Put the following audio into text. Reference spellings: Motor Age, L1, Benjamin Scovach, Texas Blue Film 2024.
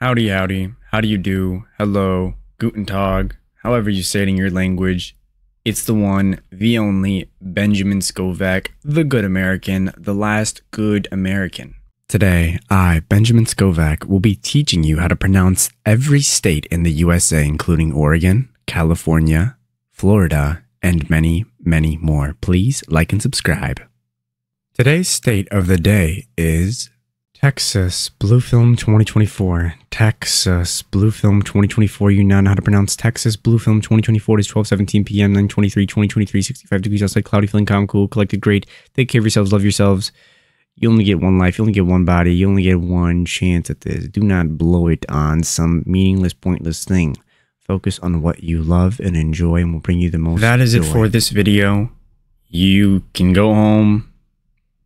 Howdy, howdy, how do you do, hello, guten tag, however you say it in your language. It's the one, the only, Benjamin Scovach, the good American, the last good American. Today, I, Benjamin Scovach, will be teaching you how to pronounce every state in the USA, including Oregon, California, Florida, and many, many more. Please like and subscribe. Today's state of the day is Texas Blue Film 2024. Texas Blue Film 2024. You now know how to pronounce Texas Blue Film 2024. It is 12:17 p.m. 9/23/2023. 65 degrees outside. Cloudy, feeling calm, cool, collected, great. Take care of yourselves. Love yourselves. You only get one life. You only get one body. You only get one chance at this. Do not blow it on some meaningless, pointless thing. Focus on what you love and enjoy, and will bring you the most. That is it for this video. You can go home.